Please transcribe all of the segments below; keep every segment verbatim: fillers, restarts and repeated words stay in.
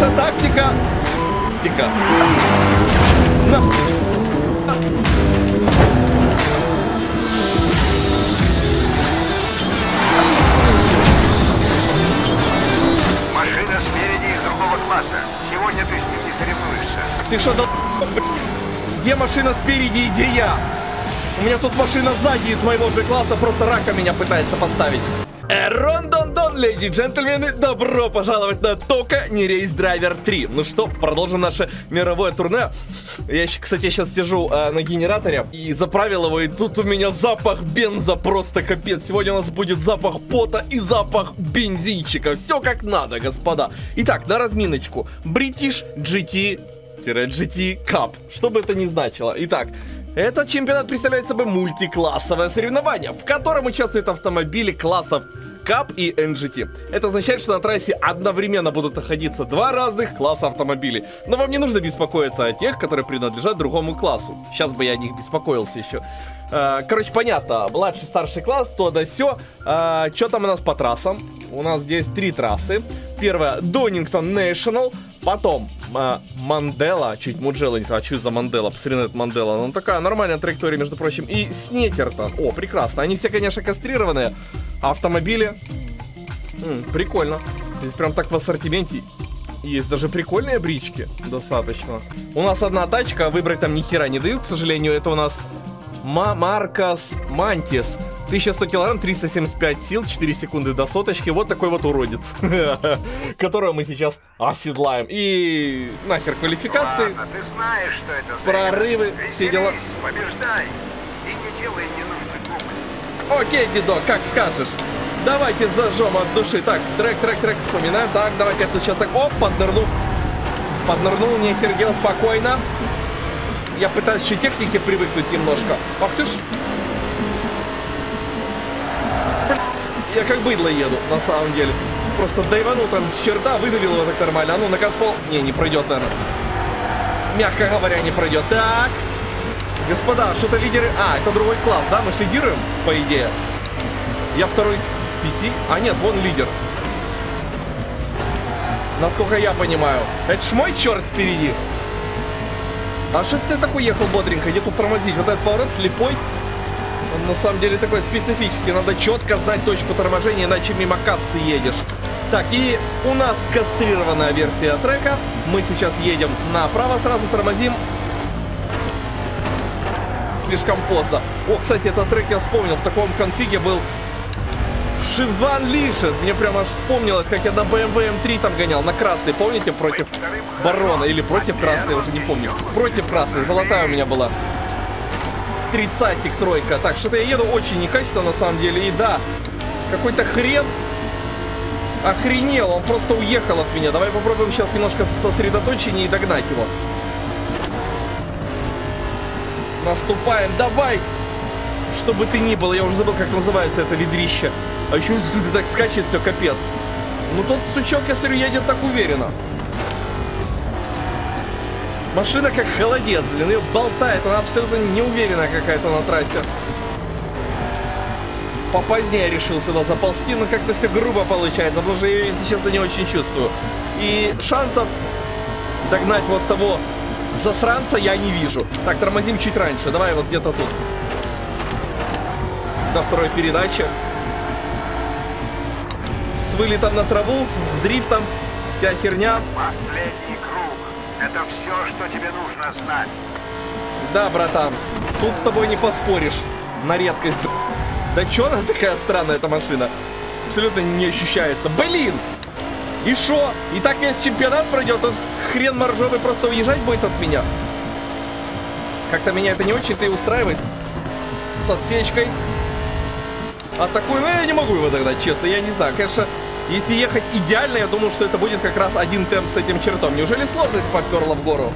Наша тактика. Тактика. Машина спереди из другого класса. Сегодня ты с ним не соревнуешься. Ты что, дал... Где машина спереди и где я? У меня тут машина сзади из моего же класса, просто рака меня пытается поставить. Рондон-дон, леди и джентльмены, добро пожаловать на ToCA Race Driver три. Ну что, продолжим наше мировое турне. Я, кстати, я сейчас сижу э, на генераторе и заправил его, и тут у меня запах бенза просто капец. Сегодня у нас будет запах пота и запах бензинчика. Все как надо, господа. Итак, на разминочку. British джи ти джи ти Cup. Что бы это ни значило. Итак... Этот чемпионат представляет собой мультиклассовое соревнование, в котором участвуют автомобили классов Cup и эн джи ти. Это означает, что на трассе одновременно будут находиться два разных класса автомобилей. Но вам не нужно беспокоиться о тех, которые принадлежат другому классу. Сейчас бы я о них беспокоился еще. Короче, понятно, младший, старший класс, то да сё. Что там у нас по трассам? У нас здесь три трассы. Первая — Donington National. Потом э, Мандела, чуть Муджела не сказал, а чуть за Мандела, посмотри на это Мандела, ну такая нормальная траектория, между прочим, и Снеттертон, о, прекрасно, они все, конечно, кастрированные, автомобили, М -м, прикольно, здесь прям так в ассортименте есть даже прикольные брички, достаточно. У нас одна тачка, выбрать там ни хера не дают, к сожалению, это у нас Маркос Мантис. тысяча сто килограмм, триста семьдесят пять сил, четыре секунды до соточки. Вот такой вот уродец, которого мы сейчас оседлаем. И нахер квалификации. Ладно, ты знаешь, что это прорывы, все дела. Побеждай и не делай ненужных глупостей. Окей, дедок, как скажешь. Давайте зажжем от души. Так, трек, трек, трек, вспоминаем. Так, давайте я тут сейчас так, оп, поднырнул. Поднырнул, не хергел, спокойно. Я пытаюсь еще технике привыкнуть немножко. Ах ты ж... Я как быдло еду, на самом деле. Просто дайванул там черта, выдавил его так нормально. А ну, на каспол. Не, не пройдет, наверное. Мягко говоря, не пройдет. Так. Господа, что-то лидеры... А, это другой класс, да? Мы же лидируем, по идее. Я второй из пяти. А нет, вон лидер. Насколько я понимаю. Это ж мой черт впереди. А что ты такой ехал бодренько? Где тут тормозить? Вот этот поворот слепой. Он на самом деле такой специфический. Надо четко знать точку торможения, иначе мимо кассы едешь. Так, и у нас кастрированная версия трека. Мы сейчас едем направо, сразу тормозим. Слишком поздно. О, кстати, этот трек я вспомнил. В таком конфиге был в Shift два Unleashed. Мне прямо аж вспомнилось, как я на би эм вэ эм три там гонял. На красный, помните? Против Барона. Или против красной, уже не помню. Против красной. Золотая у меня была. тридцатик, тройка. Так, что-то я еду очень некачественно, на самом деле. И да, какой-то хрен охренел. Он просто уехал от меня. Давай попробуем сейчас немножко сосредоточение и догнать его. Наступаем. Давай! Что бы ты ни было. Я уже забыл, как называется это ведрище. А еще ты так скачет, все, капец. Ну, тот сучок, я смотрю, едет так уверенно. Машина как холодец, блин, ее болтает, она абсолютно неуверенная какая-то на трассе. Попозднее решил сюда заползти, но как-то все грубо получается, потому что я ее, если честно, не очень чувствую. И шансов догнать вот того засранца я не вижу. Так, тормозим чуть раньше, давай вот где-то тут. До второй передачи. С вылетом на траву, с дрифтом, вся херня. Это все, что тебе нужно знать. Да, братан, тут с тобой не поспоришь. На редкость. Да че она такая странная, эта машина? Абсолютно не ощущается. Блин! И шо? И так весь чемпионат пройдет, этот хрен моржовый просто уезжать будет от меня. Как-то меня это не очень-то и устраивает. С отсечкой. Атакую, но я не могу его догнать, честно, я не знаю, конечно... Если ехать идеально, я думаю, что это будет как раз один темп с этим чертом. Неужели сложность поперла в гору?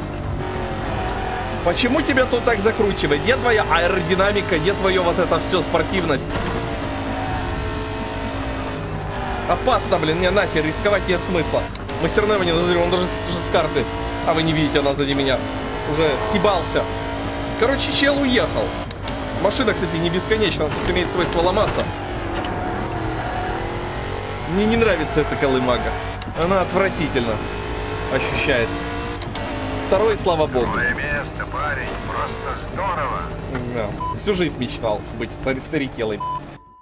Почему тебя тут так закручивает? Где твоя аэродинамика? Где твое вот это все, спортивность? Опасно, блин, мне нахер, рисковать нет смысла. Мы все равно его не назовем, он даже с, с карты. А вы не видите, она сзади меня уже съебался. Короче, чел уехал. Машина, кстати, не бесконечна, она тут имеет свойство ломаться. Мне не нравится эта колымага. Она отвратительна. ощущается. Второй, слава богу. Второе место, парень, просто здорово. Да. Всю жизнь мечтал быть вторикелой.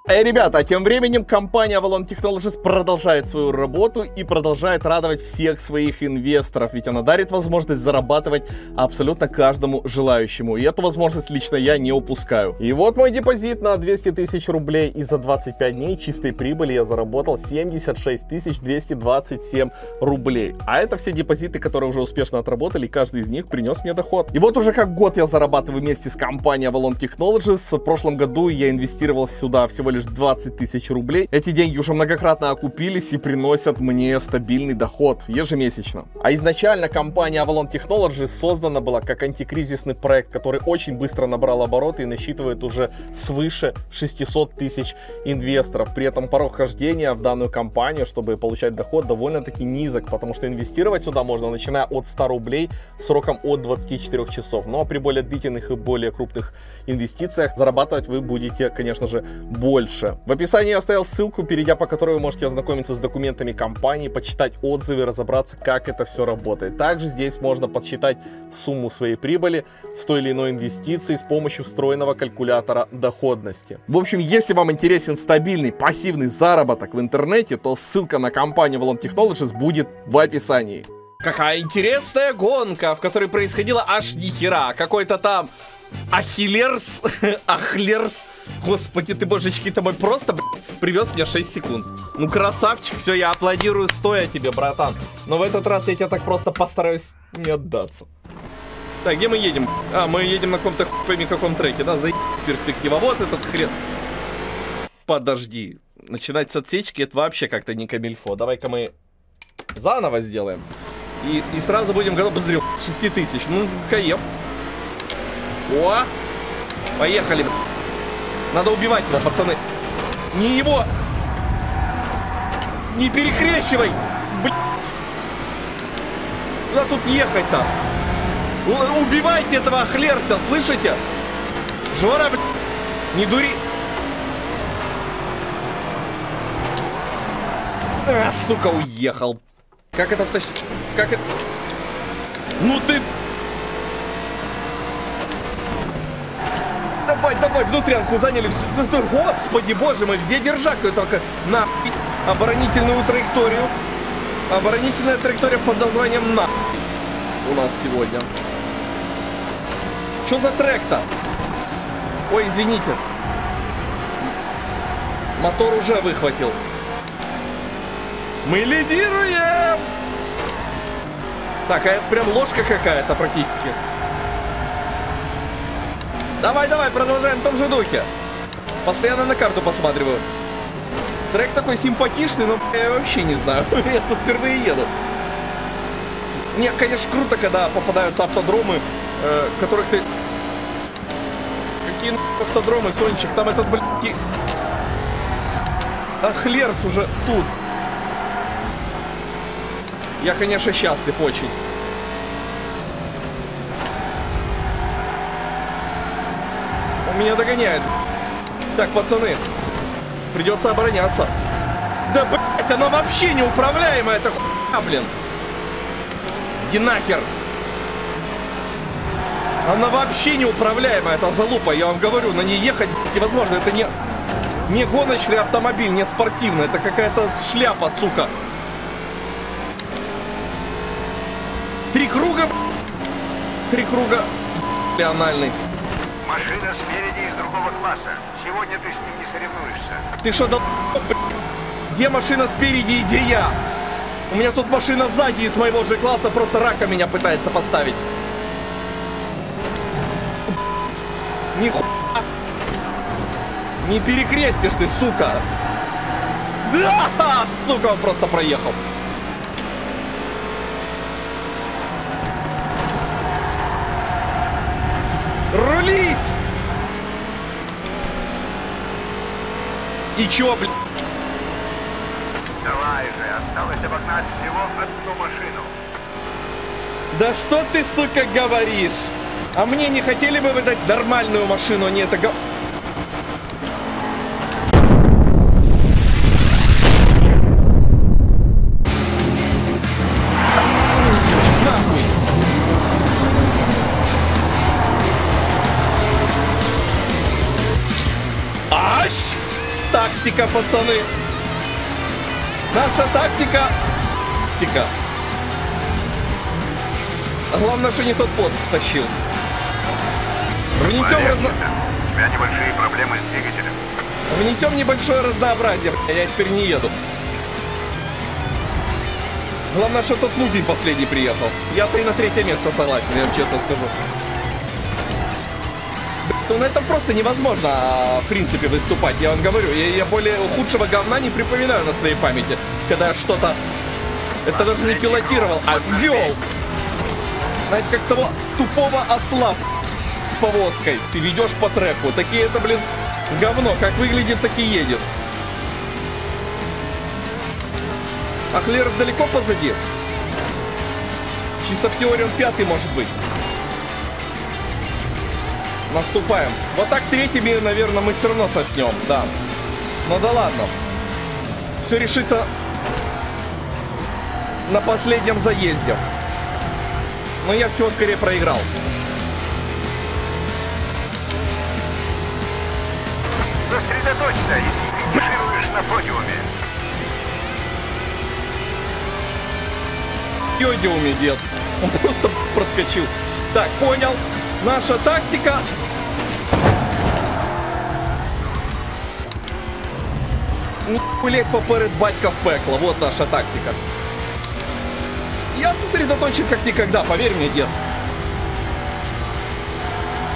Эй, ребята, а тем временем компания Avalon Technologies продолжает свою работу и продолжает радовать всех своих инвесторов, ведь она дарит возможность зарабатывать абсолютно каждому желающему, и эту возможность лично я не упускаю. И вот мой депозит на двести тысяч рублей, и за двадцать пять дней чистой прибыли я заработал семьдесят шесть тысяч двести двадцать семь рублей. А это все депозиты, которые уже успешно отработали, и каждый из них принес мне доход. И вот уже как год я зарабатываю вместе с компанией Avalon Technologies. В прошлом году я инвестировал сюда всего лишь двадцать тысяч рублей. Эти деньги уже многократно окупились и приносят мне стабильный доход ежемесячно. А изначально компания Avalon Technologies создана была как антикризисный проект, который очень быстро набрал обороты и насчитывает уже свыше шестисот тысяч инвесторов. При этом порог хождения в данную компанию, чтобы получать доход, довольно-таки низок, потому что инвестировать сюда можно, начиная от ста рублей сроком от двадцати четырёх часов. Но при более длительных и более крупных инвестициях зарабатывать вы будете, конечно же, больше. В описании я оставил ссылку, перейдя по которой вы можете ознакомиться с документами компании, почитать отзывы, разобраться, как это все работает. Также здесь можно подсчитать сумму своей прибыли с той или иной инвестиции с помощью встроенного калькулятора доходности. В общем, если вам интересен стабильный пассивный заработок в интернете, то ссылка на компанию Volant Technologies будет в описании. Какая интересная гонка, в которой происходила аж нихера. Какой-то там Ахиллерс, Ахлерс. Господи ты, божечки, ты мой, просто, блядь, привез мне шесть секунд. Ну, красавчик, все, я аплодирую стоя тебе, братан. Но в этот раз я тебя так просто постараюсь не отдаться. Так, где мы едем? А, мы едем на каком-то хуй пойми каком треке, да? Заебись перспектива. Вот этот хрен. Подожди. Начинать с отсечки, это вообще как-то не камильфо. Давай-ка мы заново сделаем. И, и сразу будем готовы. Быстрее, шесть тысяч. Ну, кайф. О! Поехали, блядь. Надо убивать его, пацаны. Не его. Не перекрещивай. Блять. Куда тут ехать-то? Убивайте этого хлерся, слышите? Жора, блядь. Не дури. А, сука, уехал. Как это втащить? Как это... Ну ты... Давай, давай, внутрянку заняли. Господи, боже мой, где держак? Только на оборонительную траекторию. Оборонительная траектория под названием на у нас сегодня. Что за трек-то? Ой, извините. Мотор уже выхватил. Мы лидируем! Так, а это прям ложка какая-то практически. Давай, давай, продолжаем в том же духе. Постоянно на карту посматриваю. Трек такой симпатичный, но я вообще не знаю. Я тут впервые еду. Мне, конечно, круто, когда попадаются автодромы, э, которых ты... Какие нахуй автодромы, Сончик? Там этот, блядь... Ахлерс уже тут. Я, конечно, счастлив очень. Меня догоняет. Так, пацаны, придется обороняться. Да, блять, она вообще неуправляемая, это хуйня, блин. Иди нахер. Она вообще неуправляемая, это залупа, я вам говорю, на ней ехать невозможно. Это не, не гоночный автомобиль, не спортивный, это какая-то шляпа, сука. Три круга, блядь. Три круга, анальный. Машина спереди из другого класса. Сегодня ты с ним не соревнуешься. Ты что, долб***, блядь? Где машина спереди и где я? У меня тут машина сзади из моего же класса, просто рака меня пытается поставить. Блядь. Нихуя. Не перекрестишь ты, сука. Да, сука, он просто проехал. Рулись! И чё, блядь? Давай же, осталось обогнать всего одну машину. Да что ты, сука, говоришь? А мне не хотели бы выдать нормальную машину, а не это го... тактика, пацаны. Наша тактика. Тика. Главное, что не тот пот стащил. Внесем разно... У тебя небольшие проблемы с двигателем. Внесем небольшое разнообразие. Я теперь не еду. Главное, что тот Лугин последний приехал. Я-то и на третье место согласен, я вам честно скажу. Ну, на этом просто невозможно, в принципе, выступать. Я вам говорю, я, я более худшего говна не припоминаю на своей памяти. Когда что-то... Это даже не пилотировал, а вел. Знаете, как того тупого осла с повозкой. Ты ведешь по треку. Такие это, блин, говно. Как выглядит, так и едет. А Хлерс далеко позади. Чисто в теории он пятый может быть. Наступаем. Вот так третьими, наверное, мы все равно соснем. Да. Ну да ладно. Все решится на последнем заезде. Но я всего скорее проиграл. Сосредоточься и финишируешь на подиуме. Подиуме, дед. Он просто проскочил. Так, понял. Наша тактика. Не лезь поперед батька в пекло. Вот наша тактика. Я сосредоточен как никогда, поверь мне, дед.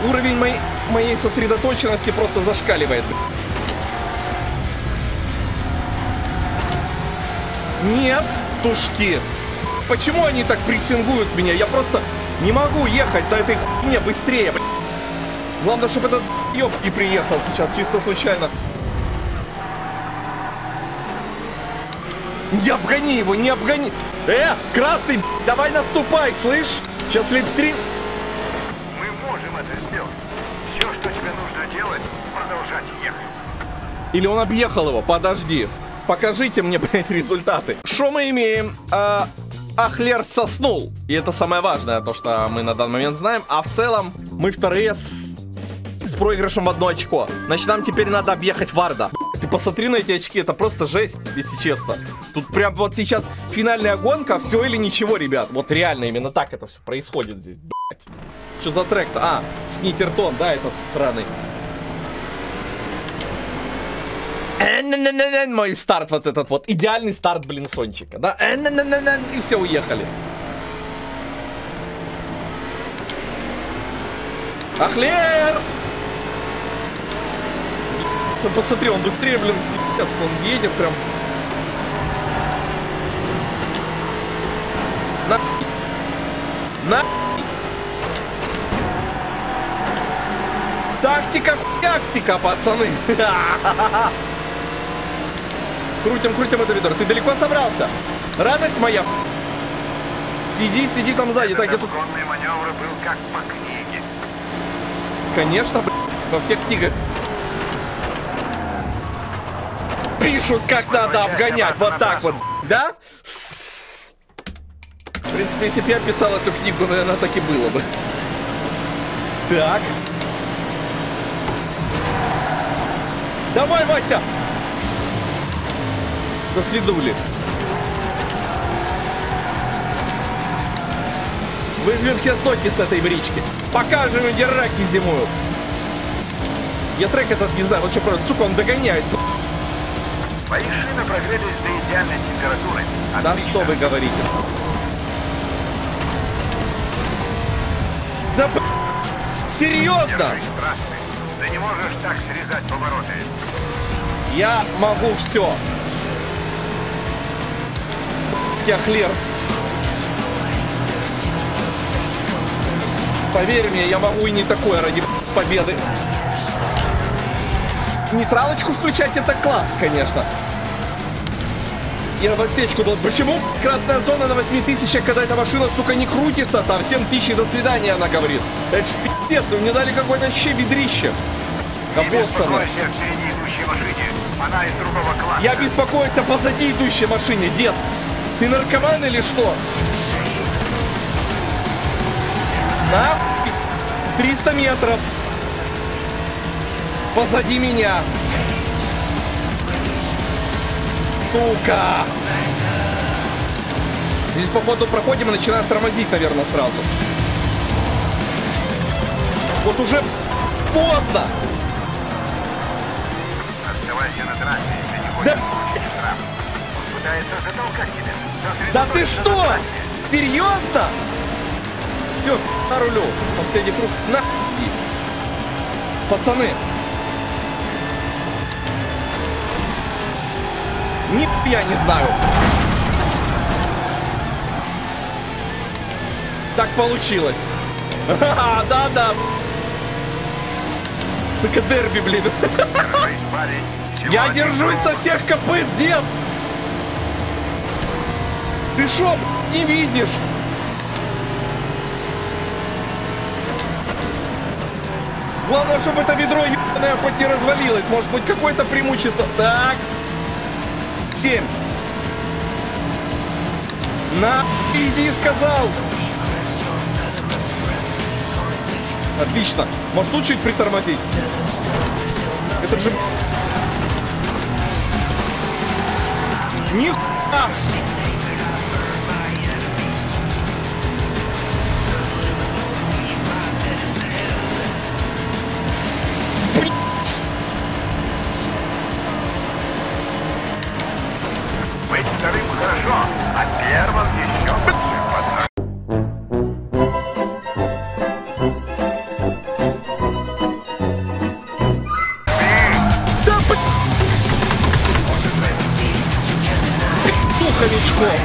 Уровень моей, моей сосредоточенности просто зашкаливает. Нет, тушки. Почему они так прессингуют меня? Я просто не могу ехать на этой хуйне быстрее, блядь. Главное, чтобы этот ёб не приехал сейчас, чисто случайно. Не обгони его, не обгони. Э, красный, давай наступай, слышь? Сейчас липстрим. Мы можем это сделать. Все, что тебе нужно делать, продолжать ехать. Или он объехал его, подожди. Покажите мне, блядь, результаты. Что мы имеем? А... Ахлер соснул. И это самое важное, то, что мы на данный момент знаем. А в целом, мы вторые с, с проигрышем в одно очко. Значит, нам теперь надо объехать Варда. Ты посмотри на эти очки, это просто жесть, если честно. Тут прям вот сейчас финальная гонка, все или ничего, ребят. Вот реально, именно так это все происходит здесь. Блять. Что за трек-то? А, Снеттертон, да, этот сраный. Мой старт вот этот вот. Идеальный старт, блин, Сончика. Да? И все уехали. Ахлерс! Посмотри, он быстрее, блин, он едет прям. На... На... Тактика, тактика, пацаны. Крутим, крутим это ведро. Ты далеко собрался? Радость моя. Сиди, сиди там сзади. Так, я тут... маневр был как по книге. Конечно, блядь, во всех книгах. Пишут, как надо обгонять. Вот так вот. Да? В принципе, если бы я писал эту книгу, наверное, так и было бы. Так. Давай, Вася! До свидули. Выжмем все соки с этой брички. Покажем, где раки зимуют. Я трек этот не знаю, вот что просто, сука, он догоняет. Мои шины прогрелись до идеальной температуры. Отлично. Да что вы говорите? Да б... Серьезно? Ты не можешь так срезать повороты. Я могу все. Ахлерс. Поверь мне, я могу и не такое ради победы. Нейтралочку включать — это класс, конечно. Я в отсечку дал. Почему красная зона на восьми тысячах, когда эта машина, сука, не крутится? Там семь тысяч до свидания, она говорит. Это ж пиздец, вы мне дали какое-то вообще ведрище. Обоссанное. Я беспокоюсь о позади идущей машине, дед. Ты наркоман или что? На триста метров позади меня. сука! Здесь, походу, проходим и начинаем тормозить, наверное, сразу. Вот уже поздно! Оставайся на трассе, если не хочешь получить штраф. Он пытается затолкать тебя. Да ты что? Серьезно? Все, на рулю. Последний круг. На... Пацаны. Ни я не знаю. Так получилось. Да-да. Сука, дерби, блин. Я держусь со всех копыт, дед. Ты шо, не видишь? Главное, чтобы это ведро ебаное хоть не развалилось. Может, хоть какое-то преимущество. Так. семь. На, иди, сказал. Отлично. Может, тут чуть притормозить? Это же... Нихуя! Быть вторым хорошо, а первым еще лучше, пацан. Да, блин! Петуховичков!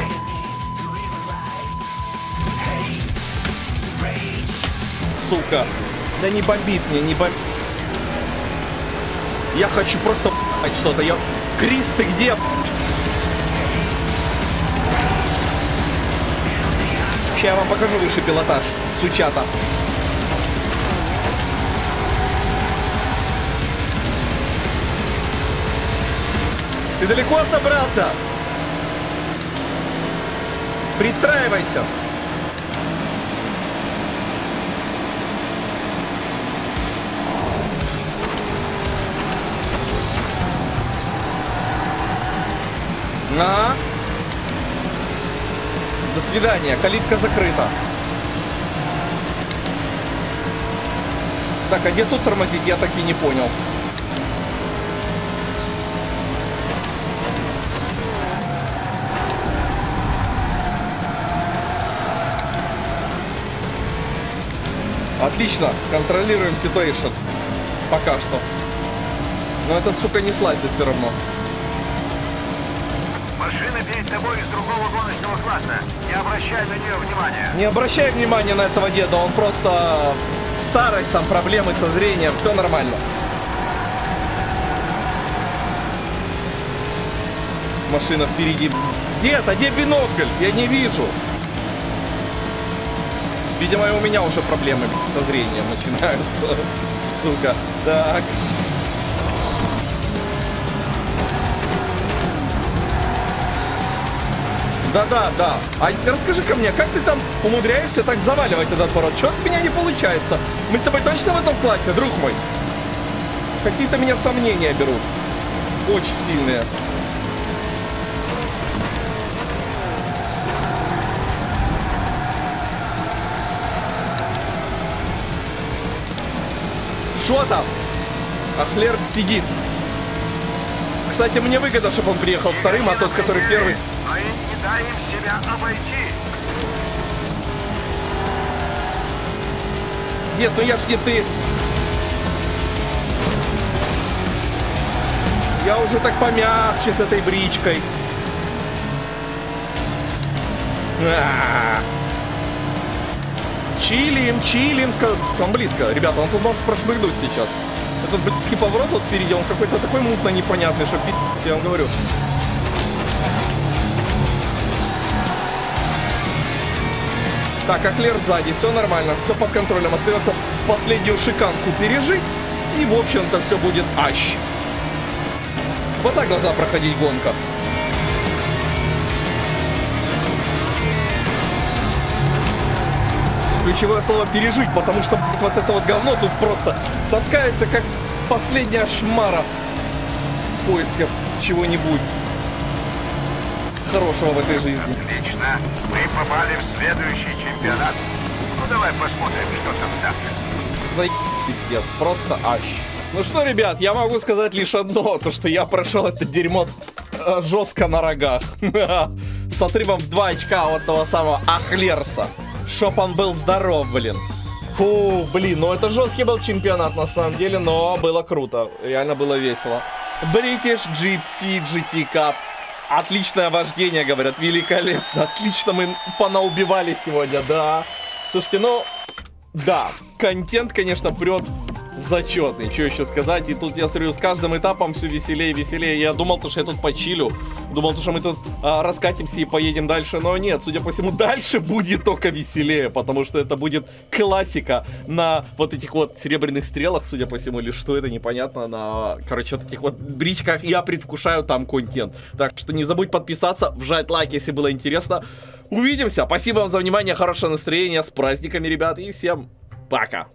Сука! Да не бомбит мне, не бомбит. Я хочу просто п***ть что-то. Я... Крис, ты где, п***ть? Я вам покажу высший пилотаж, сучата. Ты далеко собрался? Пристраивайся. На. До свидания, калитка закрыта. Так, а где тут тормозить, я так и не понял. Отлично, контролируем ситуацию. Пока что. Но этот, сука, не слазит все равно. Машина перед тобой из другого гоночного класса. Не обращай на нее внимания. Не обращай внимания на этого деда. Он просто старость, там проблемы со зрением. Все нормально. Машина впереди. Дед, а где бинокль? Я не вижу. Видимо, и у меня уже проблемы со зрением начинаются. Сука. Так. Да-да-да. А расскажи-ка мне, как ты там умудряешься так заваливать этот порог? Чёрт, у меня не получается. Мы с тобой точно в этом классе, друг мой? Какие-то меня сомнения берут. Очень сильные. Шо там? Ахлер сидит. Кстати, мне выгодно, чтобы он приехал вторым, а тот, который первый... Дай им себя обойти. Нет, ну я ж не ты. Я уже так помягче с этой бричкой. А-а-а. Чилим, чилим. Там близко. Ребята, он тут может прошмыгнуть сейчас. Этот близкий поворот вот впереди, он какой-то такой мутно непонятный, что пи***ц, я вам говорю. Так, Ахлер сзади, все нормально, все под контролем. Остается последнюю шиканку пережить, и, в общем-то, все будет ащ. Вот так должна проходить гонка. Ключевое слово «пережить», потому что вот это вот говно тут просто таскается, как последняя шмара в поисках чего-нибудь. хорошего в этой жизни. Отлично. Мы попали в следующий чемпионат. Ну давай посмотрим, что там дальше. Заебись, просто аж. Ну что, ребят, я могу сказать лишь одно, то что я прошел это дерьмо жестко на рогах. С отрывом в два очка от того самого Ахлерса. Чтоб он был здоров, блин. Фу, блин, ну это жесткий был чемпионат на самом деле, но было круто. Реально было весело. British джи ти джи ти Cup. Отличное вождение, говорят, великолепно. Отлично мы понаубивали сегодня, да. Слушайте, ну, да, контент, конечно, прет зачетный. Что еще сказать? И тут я смотрю, с каждым этапом все веселее и веселее. Я думал, то, что я тут почилю. Думал, то, что мы тут а, раскатимся и поедем дальше. Но нет, судя по всему, дальше будет только веселее. Потому что это будет классика на вот этих вот серебряных стрелах, судя по всему. Или что это, непонятно. На, короче, вот таких вот бричках. Я предвкушаю там контент. Так что не забудь подписаться, вжать лайк, если было интересно. Увидимся. Спасибо вам за внимание. Хорошее настроение. С праздниками, ребят. И всем пока.